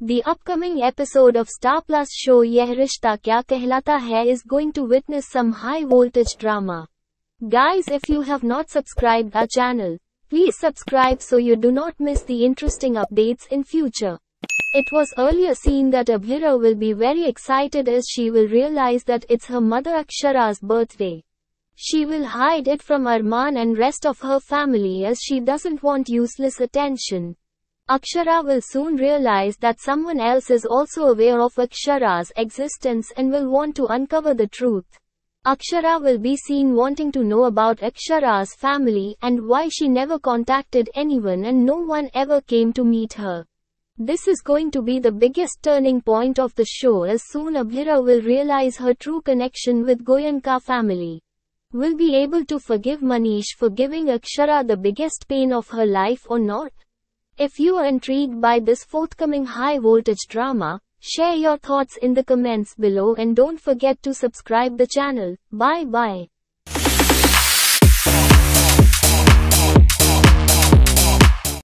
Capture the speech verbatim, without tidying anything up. The upcoming episode of Star Plus show Yeh Rishta Kya Kehlata Hai is going to witness some high voltage drama. Guys, if you have not subscribed our channel, please subscribe so you do not miss the interesting updates in future. It was earlier seen that Abhira will be very excited as she will realize that it's her mother Akshara's birthday. She will hide it from Armaan and rest of her family as she doesn't want useless attention. Akshara will soon realize that someone else is also aware of Akshara's existence and will want to uncover the truth. Akshara will be seen wanting to know about Akshara's family and why she never contacted anyone and no one ever came to meet her. This is going to be the biggest turning point of the show, as soon Abhira will realize her true connection with Goenka family. Will be able to forgive Manish for giving Akshara the biggest pain of her life or not? If you are intrigued by this forthcoming high voltage drama, share your thoughts in the comments below and don't forget to subscribe the channel. Bye bye.